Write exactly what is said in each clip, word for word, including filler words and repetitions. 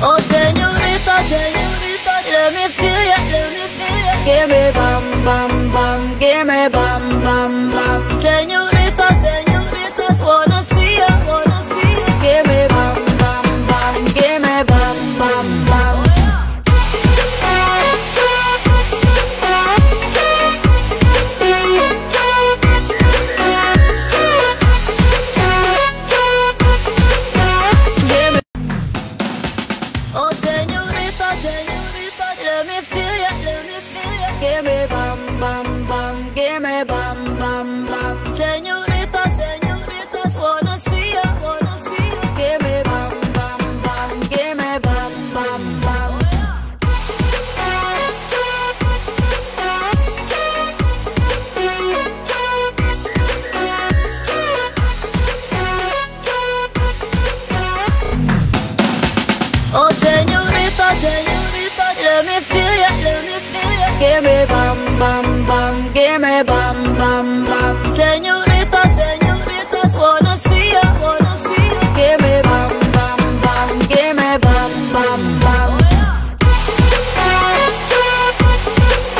Oh señorita, señorita, let me feel ya, let me feel ya. Give me bam, bam, bam, give me bam, bam, bam. Señorita, señorita, wanna see ya, wanna see ya. Give me bam, bam, bam, give me bam, bam, bam. Let me feel ya, let me feel ya. Give me bam, bam, bam, give me bam, bam, bam. Señorita, señorita, wanna see ya, wanna see ya. Give me bam, bam, bam, give me bam, bam, bam.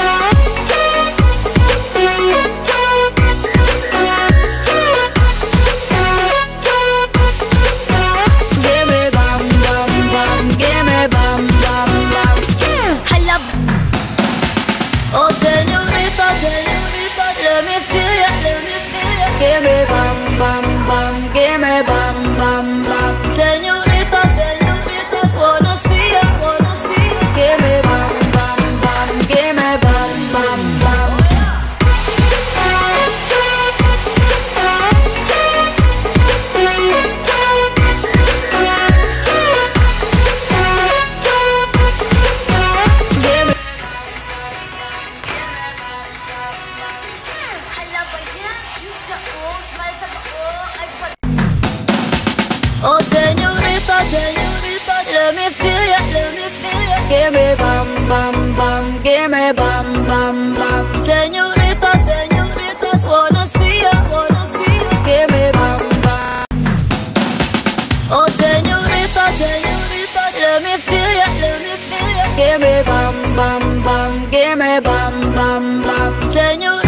Oh señorita, señorita, let me feel ya, let me feel ya. Give me bam, bam, bam, give me bam, bam, bam. Señorita, señorita, wanna see ya, wanna see ya. Give me bam, bam, bam, give me bam, bam, bam. Oh señorita, señorita, let me feel ya, let me feel ya. Give me bam, bam, bam, give me bam, bam, bam. Señorita, señorita, wanna see ya, wanna see ya. Give me bam, bam, bam, give me bam, bam, bam. Oh señorita, señorita, let me feel ya, let me feel ya. Give me bam, bam, bam, give me bam, bam, bam. Señorita, señorita, wanna see ya, wanna see ya. Give me bam, bam. Oh señorita, señorita, let me feel ya, let me feel ya. Give me bam, bam, bam, give me bam, bam, bam. Señorita.